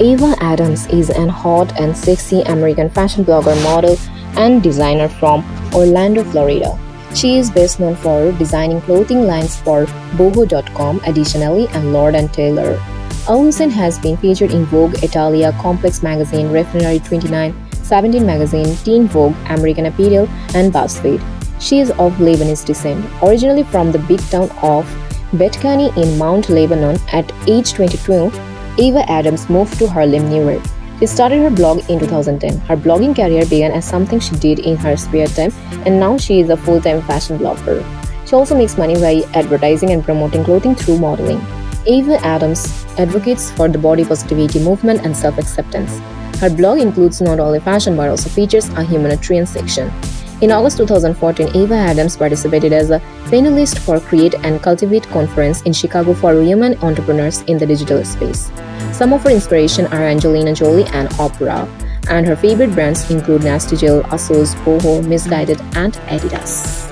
Ava Adams is an hot and sexy American fashion blogger, model, and designer from Orlando, Florida. She is best known for designing clothing lines for Boho.com, additionally, and Lord & Taylor. Olsen has been featured in Vogue, Italia, Complex Magazine, Refinery29, 17 Magazine, Teen Vogue, American Apparel, and BuzzFeed. She is of Lebanese descent, originally from the big town of Betkani in Mount Lebanon. At age 22, Ava Adams moved to Harlem, New York. She started her blog in 2010. Her blogging career began as something she did in her spare time, and now she is a full-time fashion blogger. She also makes money by advertising and promoting clothing through modeling. Ava Adams advocates for the body positivity movement and self-acceptance. Her blog includes not only fashion but also features a humanitarian section. In August 2014, Ava Adams participated as a panelist for Create and Cultivate Conference in Chicago for women entrepreneurs in the digital space. Some of her inspiration are Angelina Jolie and Oprah, and her favorite brands include Nasty Gal, Asos, Boho, Misguided, and Adidas.